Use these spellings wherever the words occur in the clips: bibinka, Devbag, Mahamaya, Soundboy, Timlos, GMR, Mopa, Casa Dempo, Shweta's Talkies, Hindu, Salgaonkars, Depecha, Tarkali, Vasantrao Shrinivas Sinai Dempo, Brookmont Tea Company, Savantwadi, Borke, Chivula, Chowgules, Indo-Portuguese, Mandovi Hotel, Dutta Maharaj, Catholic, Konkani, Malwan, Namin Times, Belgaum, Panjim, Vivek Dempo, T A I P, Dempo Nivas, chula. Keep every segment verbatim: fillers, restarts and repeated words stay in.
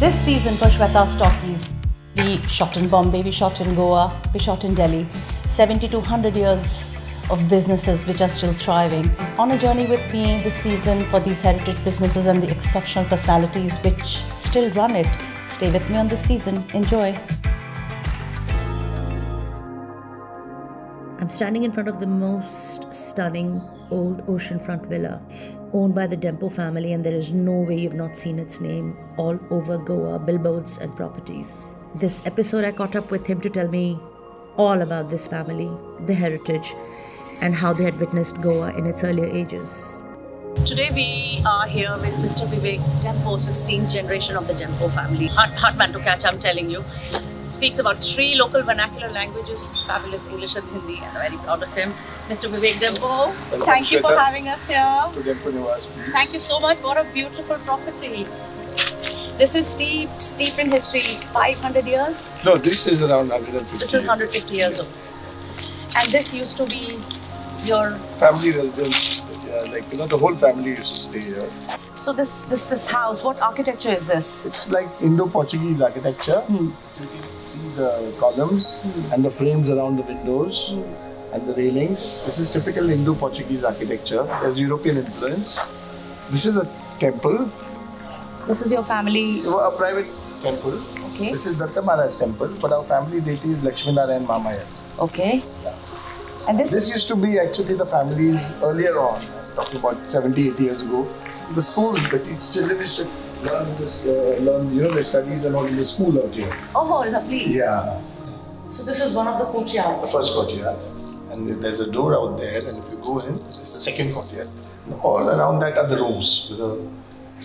This season for Shweta's Talkies, we shot in Bombay, we shot in Goa, we shot in Delhi. seventy to one hundred years of businesses which are still thriving. On a journey with me this season for these heritage businesses and the exceptional personalities which still run it. Stay with me on this season. Enjoy. I'm standing in front of the most stunning old oceanfront villa owned by the Dempo family, and there is no way you've not seen its name all over Goa, billboards and properties. This episode I caught up with him to tell me all about this family, the heritage and how they had witnessed Goa in its earlier ages. Today we are here with Mister Vivek Dempo, sixteenth generation of the Dempo family. Hard, hard man to catch, I'm telling you. Speaks about three local vernacular languages, fabulous English and Hindi, and I'm very proud of him. Mister Vivek Dempo, hello, thank you for having us here. To Nivas, thank you so much. What a beautiful property. This is steep, steep in history, five hundred years? No, this is around one hundred fifty. This is one hundred fifty years old. Yeah. And this used to be your family residence. Uh, like, you know, the whole family used to stay here. So this this this house, what architecture is this? It's like Indo-Portuguese architecture. Hmm. You can see the columns hmm. and the frames around the windows hmm. and the railings. This is typical Indo-Portuguese architecture. There's European influence. This is a temple. This is your family? A private temple. Okay. This is Dutta Maharaj temple, but our family deity is Lakshminarayan Mamaya. Okay. Yeah. And this, this used to be actually the families earlier on, talking about seventy, eighty years ago. The school, the children used to learn, this, uh, learn you know, their studies and all in the school out here. Oh, lovely. Yeah. So this is one of the courtyards? The first courtyard. And there's a door out there, and if you go in, it's the second courtyard. And all around that are the rooms with the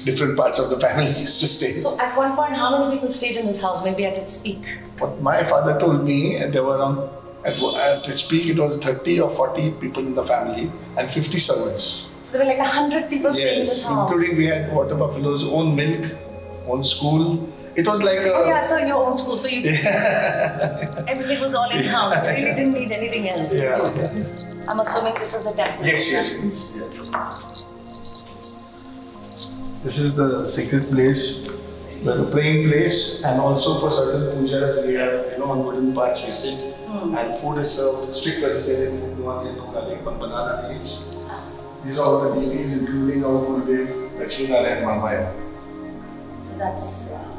different parts of the family used to stay. So at one point, how many people stayed in this house? Maybe at its peak? What my father told me, there were around, at, at its peak, it was thirty or forty people in the family and fifty servants. There were like a hundred people staying in this house. Yes, including we had Water Buffalo's own milk, own school. It was like a... Oh yeah, so your own school, so you... Yeah. Everything was all in-house. Yeah. You really didn't need anything else. Yeah. Okay. I'm assuming this is the temple. Yes, yes, please. Yes. This is the sacred place, the praying place, and also for certain pujas we have, you know, on wooden parts we sit mm. and food is served, strict vegetarian food, no onion, no garlic, but banana leaves. These are all the deities, including our Gurudev, Lakshminarayan Mahamaya. So that's uh,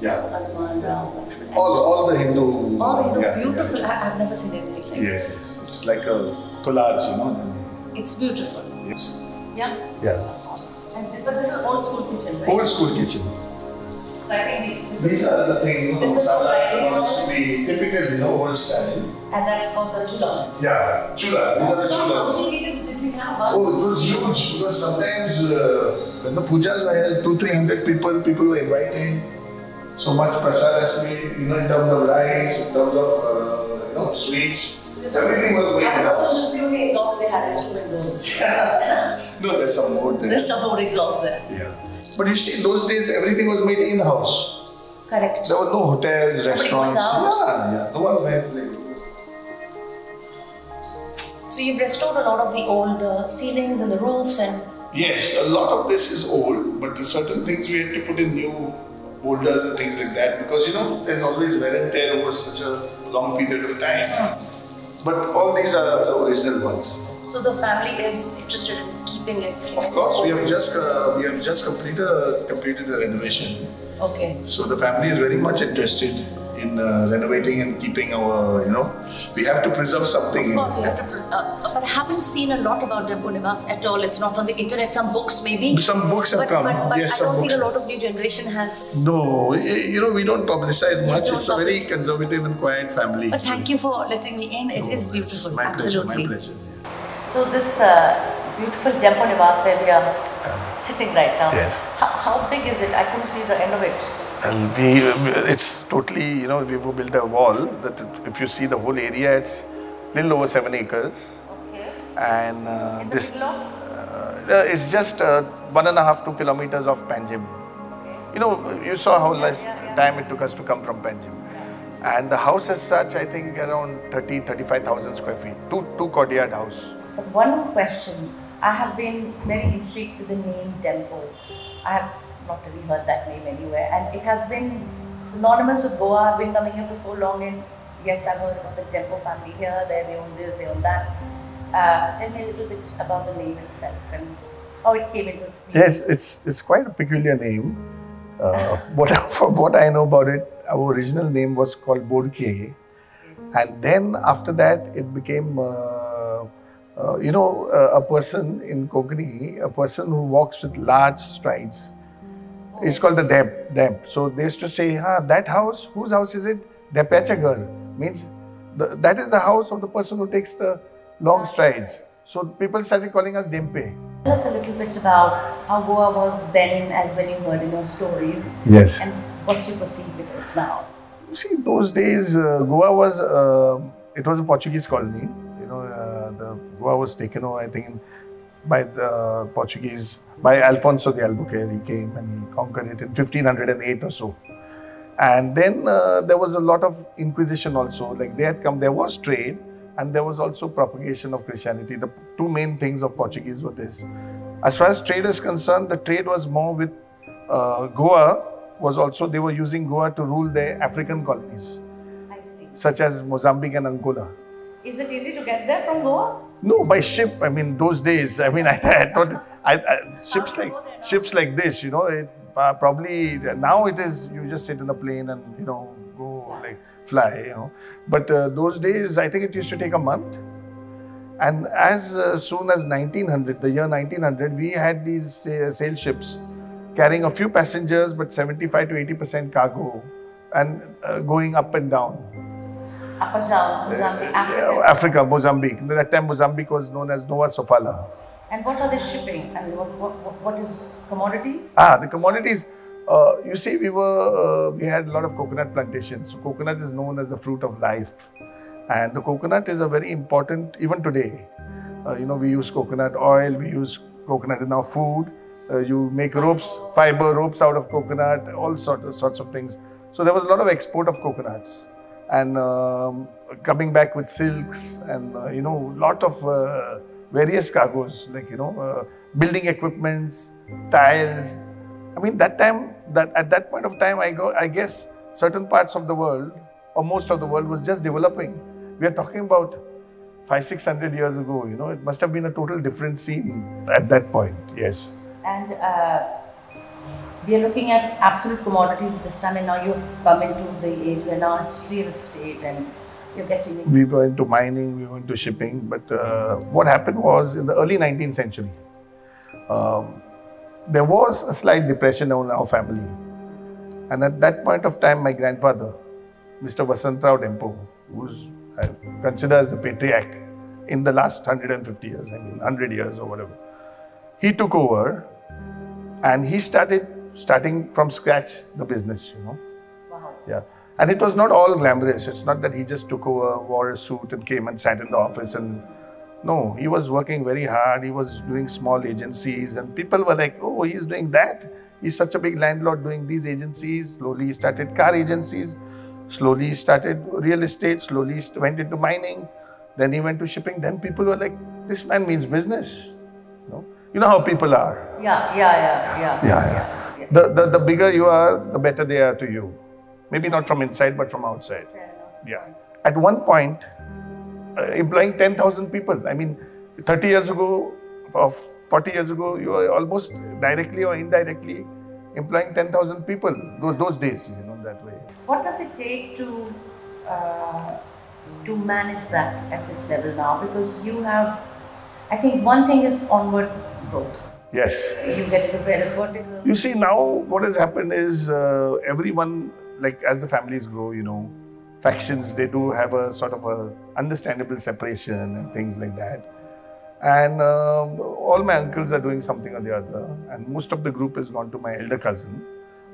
yeah. yeah. All, all the Hindu. All the Hindu, yeah, beautiful. Yeah. I've never seen anything like yes. this. Yes, it's like a collage, you know. It's beautiful. Yes. Yeah? Yeah. And, but this is old school kitchen, right? Old school kitchen. So I think this these is, are the things, you know, this is used to be typical, you know, old style. And that's called the chula. Yeah, chula. These are the chulas. Oh, it was huge because sometimes uh, when the pujas were held, two, three hundred people, people were invited. So much prasad has been, you know, in terms of rice, in terms of uh, you know, sweets. Yes, everything was going on. I also just knew the exhaust they had is two windows. No, there's some more there. There's some more exhaust there. Yeah. But you see, those days everything was made in house. Correct. There were no hotels, restaurants. Yes, yeah. No one went like. So you've restored a lot of the old uh, ceilings and the roofs and... Yes, a lot of this is old, but certain things we had to put in new boulders and things like that because, you know, there's always wear and tear over such a long period of time. Mm. But all these are the original ones. So the family is interested in keeping it? Of course, we have just uh, we have just completed, uh, completed the renovation. Okay. So the family is very much interested in uh, renovating and keeping our, you know, we have to preserve something. Of course, you have to, uh, but I haven't seen a lot about Dempo Nivas at all. It's not on the internet. Some books maybe. Some books have but, come. But, but yes, I some don't books. think a lot of new generation has. No, you know, we don't publicize much. Don't it's publish. a very conservative and quiet family. But thank you for letting me in. It no, is beautiful. My Absolutely. Pleasure, my pleasure. Yeah. So this uh, beautiful Dempo Nivas where we are um, sitting right now. Yes. How, how big is it? I couldn't see the end of it. And we, it's totally, you know, we built a wall that if you see the whole area, it's little over seven acres. Okay. And, uh, and this, uh, it's just uh, one and a half, two kilometers of Panjim. Okay. You know, you saw how yeah, less yeah, yeah. time it took us to come from Panjim. Yeah. And the house as such, I think around thirty, thirty-five thousand square feet, two, two courtyard house. One question, I have been very intrigued with the name Dempo. I have not really heard that name anywhere, and it has been synonymous with Goa. I've been coming here for so long, and yes, I've heard about the Dempo family here, there they own this, they own that. Uh, tell me a little bit about the name itself and how it came into its name. Yes, it's, it's quite a peculiar name. Uh, what, from what I know about it, our original name was called Borke, and then after that it became, uh, uh, you know, uh, a person in Konkani, a person who walks with large strides. It's called the Dem. Dem. So they used to say, ah, that house, whose house is it? Depecha girl. Means the, that is the house of the person who takes the long strides. So people started calling us Dempe. Tell us a little bit about how Goa was then as when you heard in your stories. Yes. And what you perceive it as now. You see, those days, uh, Goa was, uh, it was a Portuguese colony. You know, uh, the Goa was taken over, I think, in, by the Portuguese, by Alfonso de Albuquerque. He came and he conquered it in fifteen hundred eight or so. And then uh, there was a lot of Inquisition also, like they had come, there was trade and there was also propagation of Christianity. The two main things of Portuguese were this. As far as trade is concerned, the trade was more with uh, Goa, was also, they were using Goa to rule their African colonies. I see. Such as Mozambique and Angola. Is it easy to get there from Goa? No, by ship. I mean, those days. I mean, I, I thought I, I, ships like ships like this. You know, it uh, probably now it is. You just sit in a plane and you know go like fly. You know, but uh, those days I think it used to take a month. And as uh, soon as nineteen hundred, the year nineteen hundred, we had these uh, sail ships carrying a few passengers, but seventy-five to eighty percent cargo, and uh, going up and down. Up and down, Mozambique, Africa. Africa, Mozambique. At that time, Mozambique was known as Nova Sofala. And what are they shipping? I mean, what, what, what is commodities? Ah, the commodities. Uh, you see, we were, uh, we had a lot of coconut plantations. So coconut is known as the fruit of life. And the coconut is a very important, even today. Uh, you know, we use coconut oil, we use coconut in our food. Uh, you make ropes, fiber ropes out of coconut, all sorts of, sorts of things. So there was a lot of export of coconuts. And um, coming back with silks and, uh, you know, lot of uh, various cargoes, like, you know, uh, building equipments, tiles. I mean, that time, that at that point of time, I, go, I guess certain parts of the world, or most of the world, was just developing. We are talking about five, six hundred years ago, you know, it must have been a total different scene at that point, yes. And uh... we are looking at absolute commodities this time, and now you've come into the age where now it's real estate and you're getting into... We were into mining, we were into shipping, but uh, what happened was in the early nineteenth century, um, there was a slight depression on our family. And at that point of time, my grandfather, Mister Vasantrao Dempo, who's I consider as the patriarch in the last one hundred fifty years, I mean one hundred years or whatever, he took over and he started starting from scratch the business, you know. Wow. Yeah. And it was not all glamorous. It's not that he just took over, wore a suit and came and sat in the office and... No, he was working very hard. He was doing small agencies and people were like, oh, he's doing that. He's such a big landlord doing these agencies. Slowly he started car agencies. Slowly he started real estate. Slowly he went into mining. Then he went to shipping. Then people were like, this man means business. You know, you know how people are. Yeah, yeah, yeah, yeah. Yeah, yeah. The, the, the bigger you are, the better they are to you. Maybe not from inside, but from outside. Yeah. At one point, uh, employing ten thousand people. I mean, thirty years ago, or forty years ago, you were almost directly or indirectly employing ten thousand people. Those, those days, you know, that way. What does it take to, uh, to manage that at this level now? Because you have, I think one thing is onward growth. Yes. You get into various verticals. You see, now what has happened is uh, everyone, like as the families grow, you know, factions, they do have a sort of a understandable separation and things like that. And um, all my uncles are doing something or the other. And most of the group has gone to my elder cousin.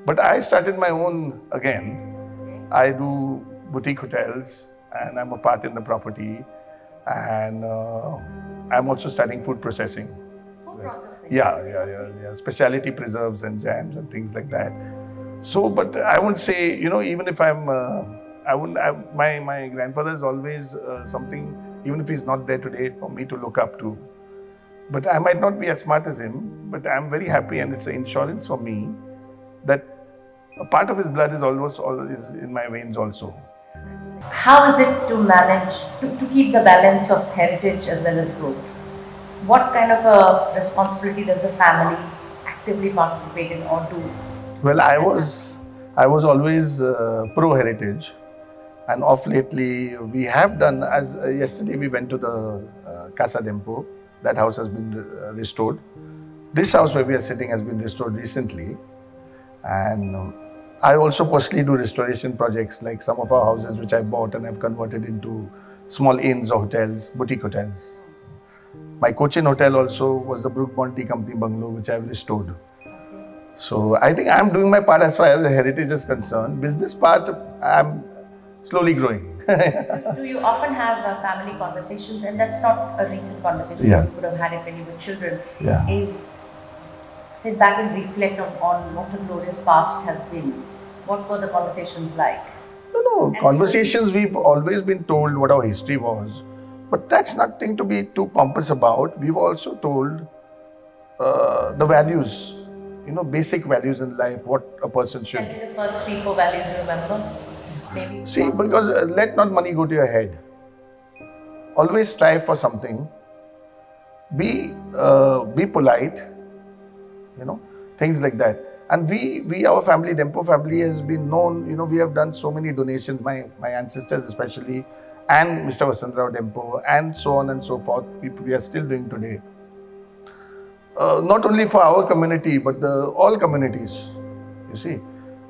But I started my own again. I do boutique hotels and I'm a part in the property. And uh, I'm also studying food processing. Processing. Yeah, yeah, yeah, yeah. Specialty preserves and jams and things like that. So, but I wouldn't say, you know, even if I'm, uh, I wouldn't, I, my, my grandfather is always uh, something, even if he's not there today, for me to look up to. But I might not be as smart as him, but I'm very happy and it's an insurance for me that a part of his blood is almost always in my veins also. How is it to manage to, to keep the balance of heritage as well as growth? What kind of a responsibility does the family actively participate in or do? Well, I was I was always uh, pro-heritage, and off lately we have done, as uh, yesterday we went to the uh, Casa Dempo. That house has been uh, restored. This house where we are sitting has been restored recently, and um, I also personally do restoration projects, like some of our houses which I bought and have converted into small inns or hotels, boutique hotels. My Cochin hotel also was the Brookmont Tea Company bungalow which I have restored. So I think I am doing my part as far as the heritage is concerned. Business part, I am slowly growing. Do you often have uh, family conversations, and that's not a recent conversation, yeah, you could have had it when you were children, yeah, is sit back and reflect on, on what a glorious past it has been. What were the conversations like? No, no. And conversations, so we've always been told what our history was. But that's nothing to be too pompous about. We've also told uh, the values, you know, basic values in life, what a person should. Tell me the first three, four values you remember. Maybe. See, because uh, let not money go to your head. Always strive for something. Be, uh, be polite, you know, things like that. And we, we, our family, Dempo family has been known, you know, we have done so many donations, my, my ancestors especially, and Mister Vasantrao Dempo, and so on and so forth, we, we are still doing today. Uh, not only for our community, but the, all communities, you see.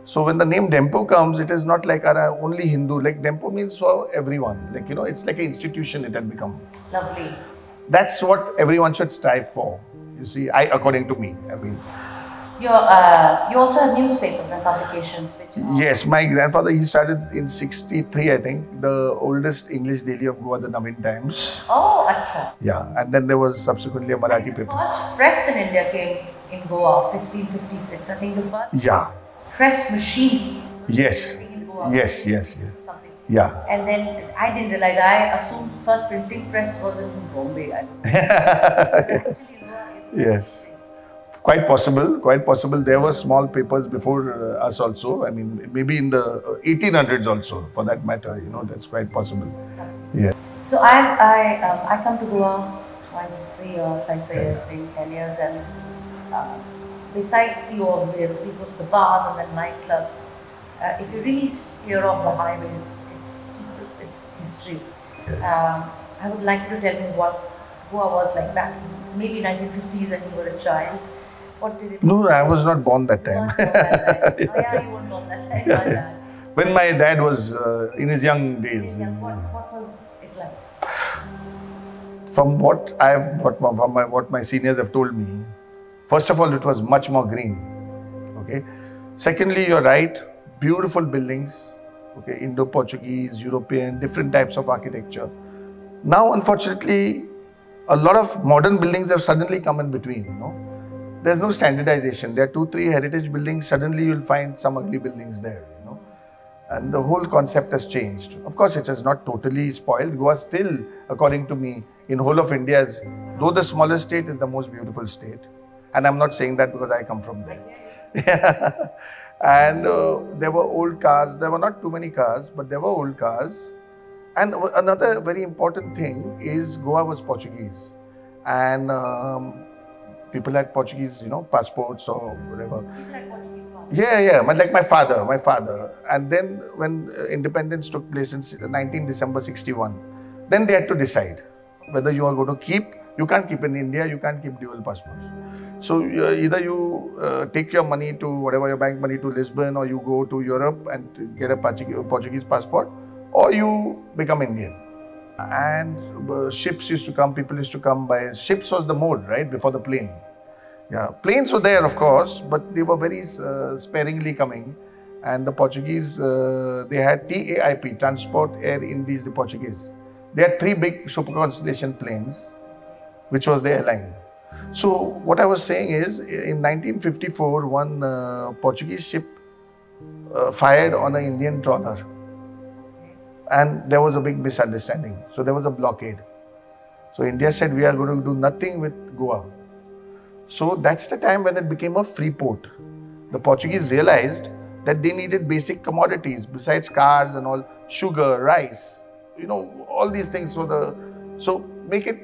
So when the name Dempo comes, it is not like our only Hindu, like Dempo means for everyone. Like, you know, it's like an institution it had become. Lovely. That's what everyone should strive for. You see, I, according to me, I mean. You're, uh, you also have newspapers and publications. Which are... Yes, my grandfather, he started in sixty-three, I think, the oldest English daily of Goa, the Namin Times. Oh, acha. Yeah, and then there was subsequently a Marathi paper. The first press in India came in Goa, fifteen fifty-six, I think the first yeah. press machine. Yes, in Goa, yes, yes, yes. Something. Yeah. And then I didn't realize, I assumed first printing press was in Bombay. I don't know. Yes, quite possible, quite possible. There were small papers before uh, us also. I mean, maybe in the eighteen hundreds also, for that matter, you know, that's quite possible. Yeah. So I I, um, I come to Goa twice a year, twice a year, three, ten years, and uh, besides the obvious, we go to the bars and then nightclubs. Uh, if you really steer off the highways, it's steeped with history. Yes. Um, I would like to tell you what Goa was like back in maybe nineteen fifties when you were a child. What did it No, no, I was not born that time. That yeah. Oh, yeah, you weren't born that time. Yeah, yeah. When my dad was uh, in his young days. His young, what, what was it like? From what I've, what, from my, what my seniors have told me, first of all, it was much more green. Okay. Secondly, you're right. Beautiful buildings. Okay. Indo-Portuguese, European, different types of architecture. Now, unfortunately, a lot of modern buildings have suddenly come in between, you know. There's no standardization. There are two, three heritage buildings. Suddenly you'll find some ugly buildings there, you know. And the whole concept has changed. Of course, it has not totally spoiled. Goa still, according to me, in whole of India, is, though the smallest state, is the most beautiful state. And I'm not saying that because I come from there. Yeah. And uh, there were old cars. There were not too many cars, but there were old cars. And another very important thing is Goa was Portuguese, and um, people had Portuguese, you know, passports or whatever. People had Portuguese passports. Yeah, yeah, like my father, my father. And then when independence took place in nineteenth December sixty-one, then they had to decide whether you are going to keep, you can't keep in India, you can't keep dual passports. So either you uh, take your money to, whatever your bank money, to Lisbon, or you go to Europe and get a Portuguese passport, or you become Indian. And uh, ships used to come, people used to come by, ships was the mode, right, before the plane. Yeah, planes were there, of course, but they were very uh, sparingly coming. And the Portuguese, uh, they had T A I P, Transport Air Indies de Portuguese. They had three big super constellation planes, which was their airline. So what I was saying is, in nineteen fifty-four, one uh, Portuguese ship uh, fired on an Indian trawler. And there was a big misunderstanding. So there was a blockade. So India said, we are going to do nothing with Goa. So that's the time when it became a free port. the Portuguese realized that they needed basic commodities besides cars and all, sugar, rice, you know, all these things. So the so make it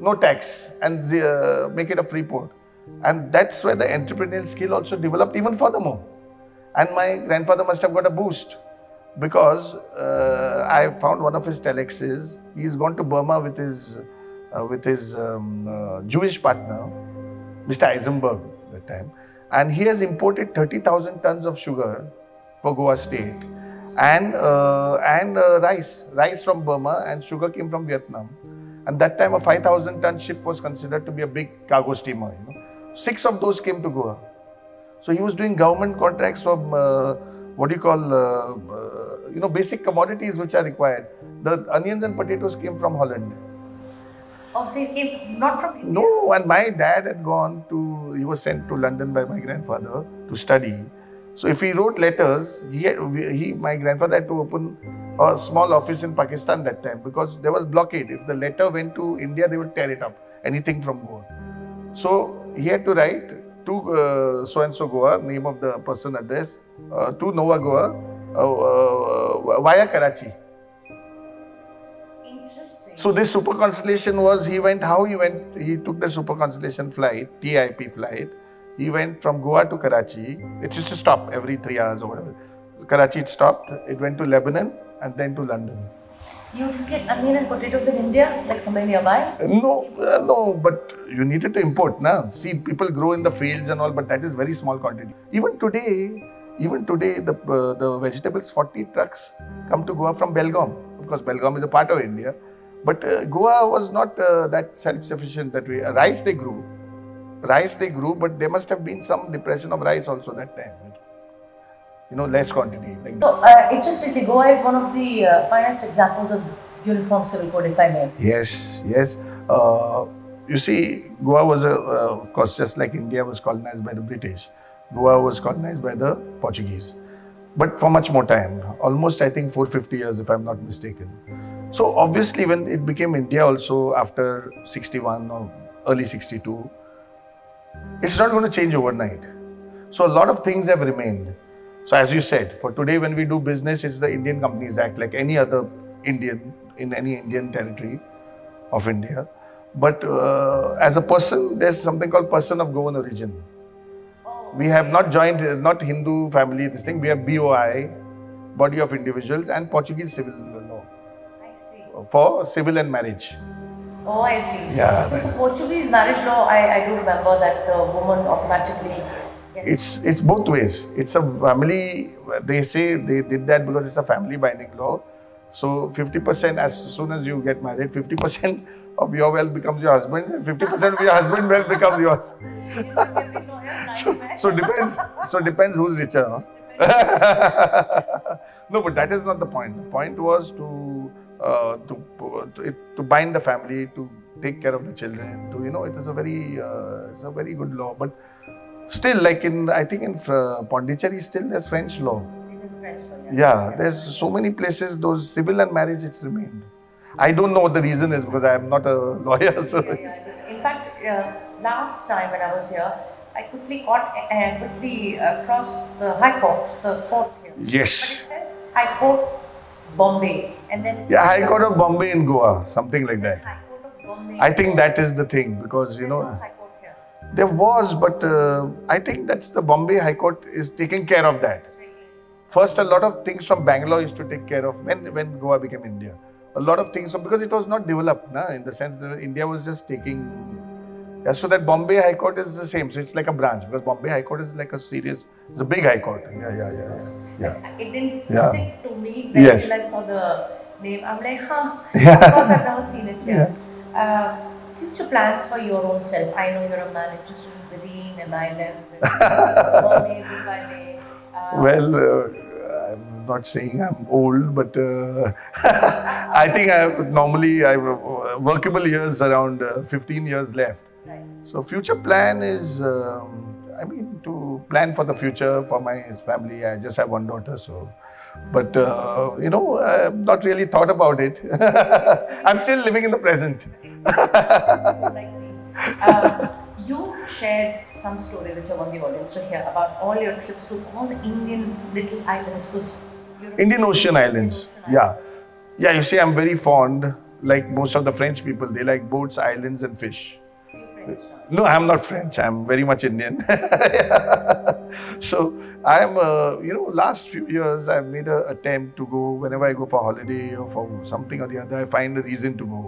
no tax and the, uh, make it a free port. And that's where the entrepreneurial skill also developed even furthermore. And my grandfather must have got a boost because uh, I found one of his telexes. He's gone to Burma with his, uh, with his um, uh, Jewish partner, Mister Eisenberg at that time. And he has imported thirty thousand tons of sugar for Goa state and, uh, and uh, rice, rice from Burma, and sugar came from Vietnam. And that time a five thousand ton ship was considered to be a big cargo steamer. You know? Six of those came to Goa. So he was doing government contracts from uh, what do you call, uh, uh, you know, basic commodities which are required. The onions and potatoes came from Holland. Oh, they came not from India? No, and my dad had gone to, he was sent to London by my grandfather to study. So if he wrote letters, he, he, my grandfather had to open a small office in Pakistan that time because there was blockade. If the letter went to India, they would tear it up, anything from Goa. So he had to write to uh, so-and-so Goa, name of the person, address, uh, to Nova Goa uh, uh, via Karachi. So this super constellation was, he went, how he went, he took the super constellation flight, T I P flight. He went from Goa to Karachi. It used to stop every three hours or whatever. Karachi it stopped, it went to Lebanon and then to London. You get onion and potatoes in India, like somewhere nearby? No, uh, no, but you needed to import, na? See, people grow in the fields and all, but that is very small quantity. Even today, even today, the, uh, the vegetables, forty trucks come to Goa from Belgaum. Of course, Belgaum is a part of India. But uh, Goa was not uh, that self-sufficient that way. Uh, rice they grew, rice they grew, but there must have been some depression of rice also that time. You know, less quantity. Like so, uh, interestingly, Goa is one of the uh, finest examples of uniform civil code, if I may. Yes, yes. Uh, you see, Goa was, a, uh, of course, just like India was colonized by the British, Goa was colonized by the Portuguese. But for much more time, almost I think four hundred fifty years, if I'm not mistaken. So obviously when it became India also after sixty-one or early sixty-two, it's not going to change overnight. So a lot of things have remained. So as you said, for today when we do business, it's the Indian Companies Act, like any other Indian in any Indian territory of India. But uh, as a person, there's something called person of Goan origin. We have not joined, not Hindu family, this thing, we have B O I, Body of Individuals, and Portuguese Civil for civil and marriage. Oh, I see. Yeah. So, so Portuguese marriage law, I, I do remember that the woman automatically... Yes. It's, it's both ways. It's a family, they say they did that because it's a family binding law. So fifty percent as soon as you get married, fifty percent of your wealth becomes your husband's and fifty percent of your husband's wealth becomes yours. so, so depends, so depends who's richer. Huh? No, but that is not the point. The point was to Uh, to, to to bind the family, to take care of the children, to, you know, it is a very uh, it's a very good law. But still, like in I think in uh, Pondicherry, still there's French law. It is French law. Yeah, yeah, yeah, there's so many places those civil and marriage it's remained. I don't know what the reason is because I am not a lawyer. So. Yeah, yeah. In fact, uh, last time when I was here, I quickly caught and uh, quickly uh, crossed the High Court, the court here. Yes. But it says High Court Bombay, and then yeah, High Court of Bombay in Goa, something like that. High Court of Bombay. I think that is the thing because you know High Court here. There was, but uh, I think that's the Bombay High Court is taking care of that. First, a lot of things from Bangalore used to take care of when when Goa became India. A lot of things from, because it was not developed, na, in the sense that India was just taking. Yeah, so that Bombay High Court is the same. So it's like a branch because Bombay High Court is like a serious, it's a big High Court. Yeah, yeah, yeah. yeah. It didn't yeah. stick to me when yes. I saw the name. I'm like, huh, yeah. of course I've never seen it here. Yeah. Uh, future plans for your own self. I know you're a man interested in Berlin and islands and Borneos, if I may. Uh, well, uh, I'm not saying I'm old, but uh, I think I have normally, I have workable years around uh, fifteen years left. Right. So future plan is, um, I mean, to plan for the future for my family. I just have one daughter, so, but uh, you know, I've not really thought about it. I'm still living in the present. um, you shared some story which I want the audience to hear about all your trips to all the Indian little islands. Because Indian Ocean islands. Indian Ocean yeah. Islands. Yeah, you see, I'm very fond, like most of the French people, they like boats, islands and fish. French, no, I'm not French. I'm very much Indian. yeah. So I'm, uh, you know, last few years, I've made an attempt to go, whenever I go for holiday or for something or the other, I find a reason to go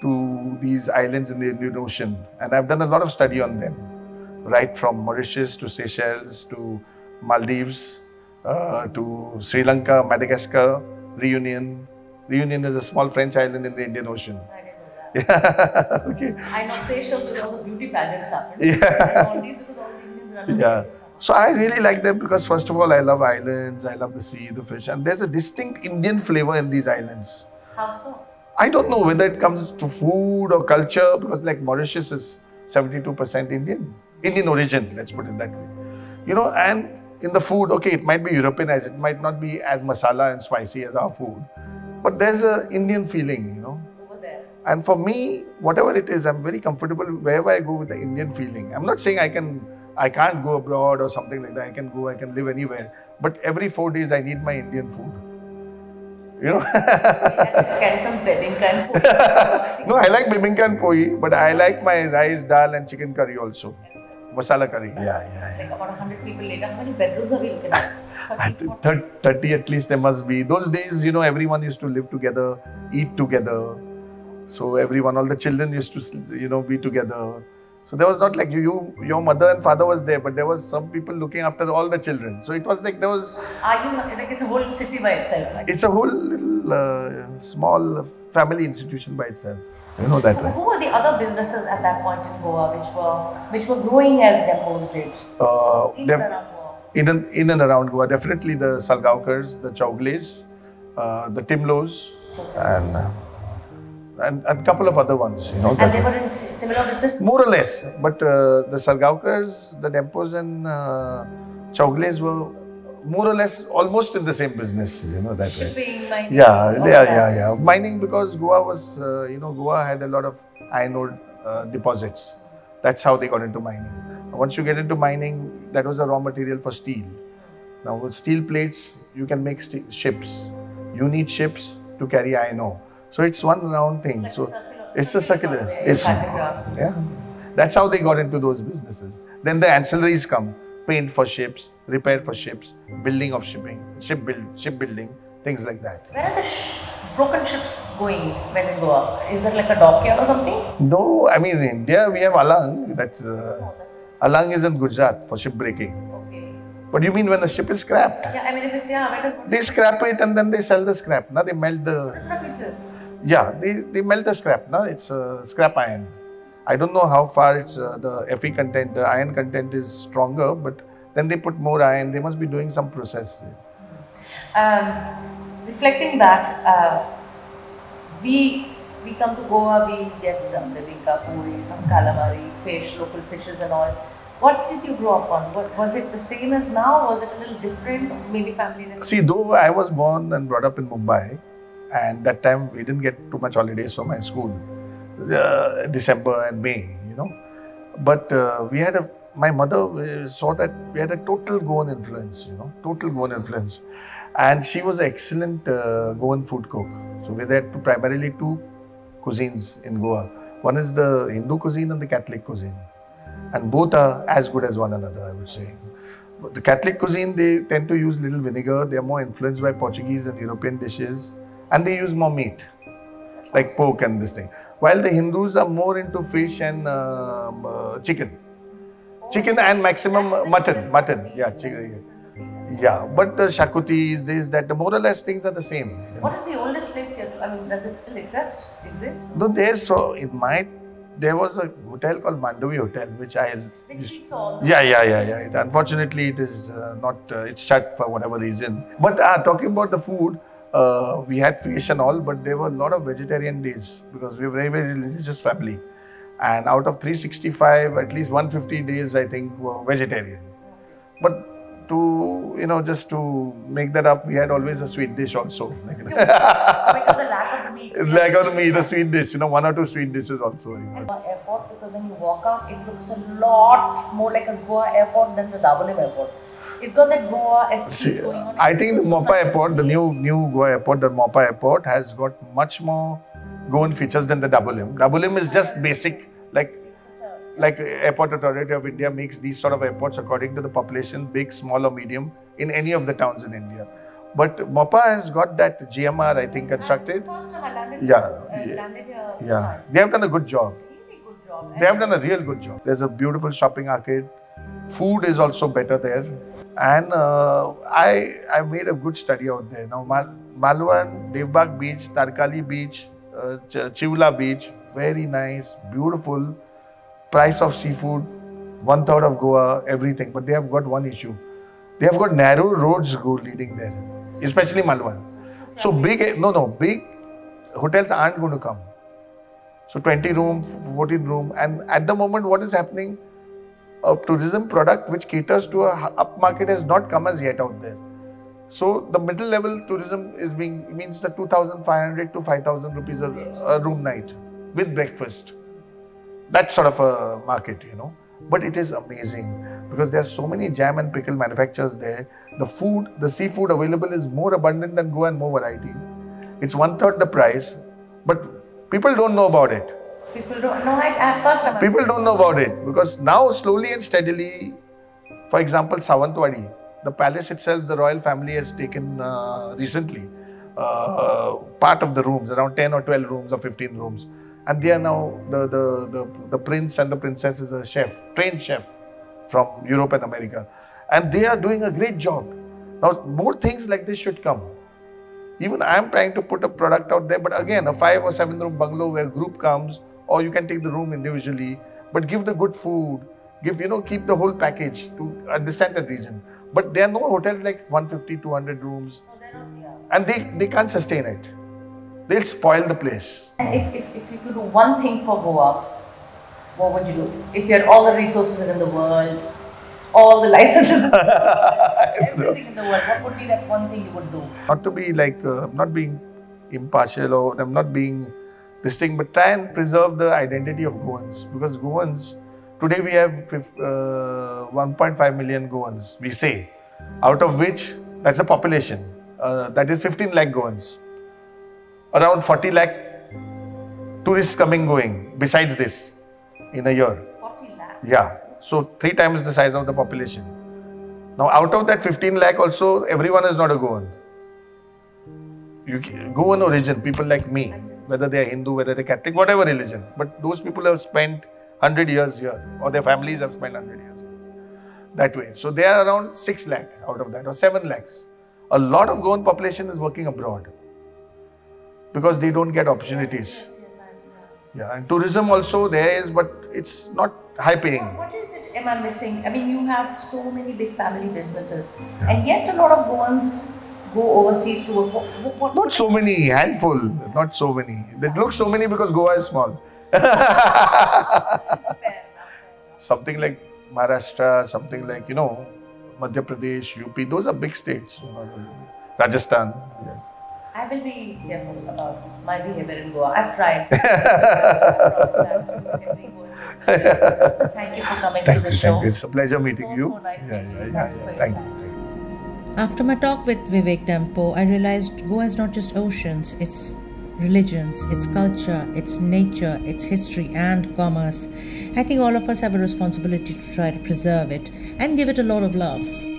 to these islands in the Indian Ocean. And I've done a lot of study on them, right from Mauritius to Seychelles to Maldives uh, to Sri Lanka, Madagascar, Reunion. Reunion is a small French island in the Indian Ocean. I didn't know that. Yeah. okay. I know Seychelles because all the beauty pageants happen. Yeah. And Maldives because all the Indians run away. Yeah. So I really like them because first of all, I love islands, I love the sea, the fish, and there's a distinct Indian flavor in these islands. How so? I don't know whether it comes to food or culture, because like Mauritius is seventy-two percent Indian, Indian origin, let's put it that way. You know, and in the food, okay, it might be Europeanized, it might not be as masala and spicy as our food, but there's an Indian feeling, you know. Over there. And for me, whatever it is, I'm very comfortable wherever I go with the Indian feeling. I'm not saying I can, I can't go abroad or something like that, I can go, I can live anywhere, but every four days I need my Indian food. You know? Carry some bibinka and poi. No, I like bibinka and poi, but I like my rice, dal and chicken curry also. Masala curry. Yeah, yeah. Like about one hundred people later, how many bedrooms are we looking at? thirty at least there must be. Those days, you know, everyone used to live together, eat together. So everyone, all the children used to, you know, be together. So there was not like you, you, your mother and father was there, but there was some people looking after all the children. So it was like there was... Are you like it's a whole city by itself? Right? It's a whole little uh, small family institution by itself. You know that, right? Who were the other businesses at that point in Goa which were which were growing as Dempo's did? Uh, in and around Goa? In and, in and around Goa, definitely the Salgaonkars, the Chowgules, uh, the Timlos, okay. and... Uh, And a couple of other ones, you know. And they were in similar business? More or less. But uh, the Salgaonkars, the Dempos and uh, Chowgules were more or less almost in the same business, you know that way. Shipping, mining. Yeah, yeah, yeah, yeah. Mining because Goa was, uh, you know, Goa had a lot of iron ore uh, deposits. That's how they got into mining. And once you get into mining, that was a raw material for steel. Now with steel plates, you can make ships. You need ships to carry iron ore. So it's one round thing. Like so a it's a circular. It's yeah. That's how they got into those businesses. Then the ancillaries come: paint for ships, repair for ships, building of shipping, ship build, ship building, things like that. Where are the sh broken ships going when in Goa? Is there like a dockyard or something? No, I mean in India we have Alang. That's uh, Alang is in Gujarat for ship breaking. But you mean when the ship is scrapped? Yeah, I mean if it's yeah, I mean, they scrap it and then they sell the scrap. Now they melt the. Pieces. Yeah, they they melt the scrap. Now it's uh, scrap iron. I don't know how far it's uh, the Fe content, the iron content is stronger, but then they put more iron. They must be doing some process. Um, reflecting back, uh, we we come to Goa, we get some bibinka, puri, some calamari, fish, local fishes and all. What did you grow up on? What, was it the same as now? Was it a little different? Maybe family? Different? See, though I was born and brought up in Mumbai, and that time we didn't get too much holidays from my school, uh, December and May, you know. But uh, we had a, my mother saw that we had a total Goan influence, you know, total Goan influence. And she was an excellent uh, Goan food cook. So we had two, primarily two cuisines in Goa. One is the Hindu cuisine and the Catholic cuisine. And both are as good as one another, I would say. But the Catholic cuisine, they tend to use little vinegar. They are more influenced by Portuguese and European dishes. And they use more meat, like pork and this thing. While the Hindus are more into fish and um, uh, chicken. Chicken and maximum mutton, mutton, yeah, chicken. Yeah, but the shakutis, this, that, the more or less things are the same. You know? What is the oldest place here? I mean, does it still exist? Exist? No, there's, so in my There was a hotel called Mandovi Hotel, which I which we saw. Yeah, yeah, yeah, yeah. It, unfortunately, it is uh, not. Uh, it's shut for whatever reason. But uh, talking about the food, uh, we had fish and all, but there were a lot of vegetarian days because we were very, very religious family. And out of three sixty-five, at least one hundred fifty days, I think, were vegetarian. But to, you know, just to make that up, we had always a sweet dish also. Because of the lack of the meat. Lack of the meat, the sweet dish, you know, one or two sweet dishes also. You know. Goa airport, because when you walk out, it looks a lot more like a Goa airport than the Dabolim airport. It's got that Goa aesthetic going on. I think the Mopa airport, the new new Goa airport, the Mopa airport has got much more Goan features than the Dabolim. Dabolim is just basic, like like Airport Authority of India makes these sort of airports according to the population, big, small or medium, in any of the towns in India. But Mopa has got that G M R, I think, constructed. First time I landed, yeah, uh, yeah. landed here. Yeah, they have done a good job. Really good job. They have done a real good job. There's a beautiful shopping arcade. Food is also better there. And uh, I, I made a good study out there. Now, Mal Malwan, Devbag beach, Tarkali beach, uh, Ch Chivula beach, very nice, beautiful. Price of seafood, one third of Goa, everything. But they have got one issue. They have got narrow roads go leading there, especially Malwan. So big, no, no, big hotels aren't going to come. So twenty room, fourteen room. And at the moment, what is happening? A tourism product which caters to a upmarket has not come as yet out there. So the middle level tourism is being, means the two thousand five hundred to five thousand rupees a, a room night with breakfast. That sort of a market, you know. But it is amazing because there's so many jam and pickle manufacturers there. The food, the seafood available is more abundant than Goa and more variety. It's one third the price, but people don't know about it. People don't know it at first. I'm People don't know about it because now slowly and steadily, for example, Savantwadi, the palace itself, the royal family has taken uh, recently uh, uh, part of the rooms, around ten or twelve rooms or fifteen rooms. And they are now, the, the, the, the prince and the princess is a chef, trained chef from Europe and America. And they are doing a great job. Now, more things like this should come. Even I am trying to put a product out there, but again, a five or seven room bungalow where a group comes, or you can take the room individually, but give the good food, give, you know, keep the whole package to understand that region. But there are no hotels like one fifty, two hundred rooms. No, they're not here. And they, they can't sustain it. They'll spoil the place. And if, if, if you could do one thing for Goa, what would you do? If you had all the resources in the world, all the licenses, everything in the world, what would be that one thing you would do? Not to be like, uh, I'm not being impartial or I'm not being this thing, but try and preserve the identity of Goans. Because Goans, today we have one point five million Goans, we say, out of which, that's a population, uh, that is fifteen lakh Goans. Around forty lakh tourists coming, going, besides this, in a year. forty lakh? Yeah. So, three times the size of the population. Now, out of that fifteen lakh also, everyone is not a Goan. You, Goan origin, people like me, whether they are Hindu, whether they are Catholic, whatever religion. But those people have spent one hundred years here, or their families have spent one hundred years that way. So, they are around six lakh out of that, or seven lakhs. A lot of Goan population is working abroad. Because they don't get opportunities. Yes, yes, yes, yes. Yeah, and tourism also there is, but it's not high paying. What, what is it, am I missing? I mean, you have so many big family businesses, yeah. And yet a lot of Goans go overseas to work. What, what, what not so many, handful, not so many. They look so many because Goa is small. Something like Maharashtra, something like, you know, Madhya Pradesh, U P, those are big states. Rajasthan. Yeah. I will be careful about my behavior in Goa. I've tried. Thank you for coming thank to the you, show. It's a pleasure meeting so, you. So nice yeah, meeting yeah, you. Yeah, thank, yeah, you thank, you. thank you. After my talk with Vivek Dempo, I realized Goa is not just oceans, it's religions, its culture, its nature, its history and commerce. I think all of us have a responsibility to try to preserve it and give it a lot of love.